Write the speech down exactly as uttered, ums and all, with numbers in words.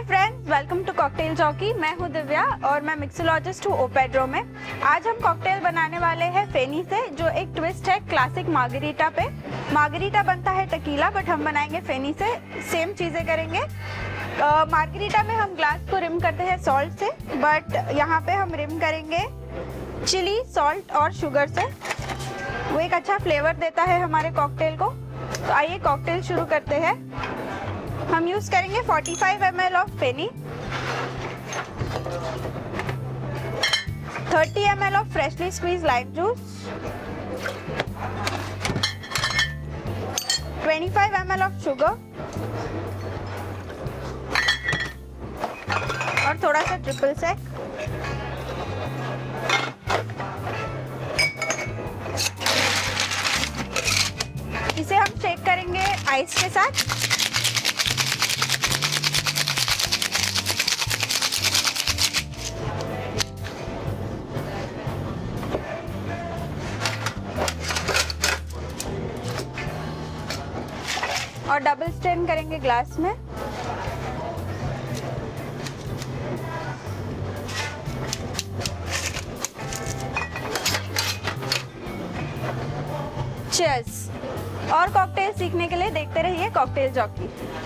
Hi friends, welcome to cocktail jockey. मैं हूँ दिव्या और मैं मिक्सोलॉजिस्ट हूँ ओपेड्रो में। आज हम कॉकटेल बनाने वाले हैं फेनी से, जो एक ट्विस्ट है क्लासिक मार्गरीटा पे। मार्गरीटा बनता है टकीला, बट हम बनाएंगे फेनी से, सेम चीज़ें करेंगे। मार्गरीटा में हम ग्लास को रिम करते हैं सॉल्ट से, बट यहाँ पे हम रिम करेंगे चिली, सॉल्ट और शुगर से। वो एक अच्छा फ्लेवर देता है हमारे कॉकटेल को। तो आइए कॉकटेल शुरू करते हैं। हम यूज करेंगे पैंतालीस एम एल ऑफ फेनी, तीस M L of freshly squeeze lime juice, पच्चीस एम एल ऑफ शुगर और थोड़ा सा ट्रिपल सेक। इसे हम शेक करेंगे आइस के साथ। और डबल स्ट्रेन करेंगे ग्लास में। चीयर्स। और कॉकटेल सीखने के लिए देखते रहिए कॉकटेल ज़ॉकी।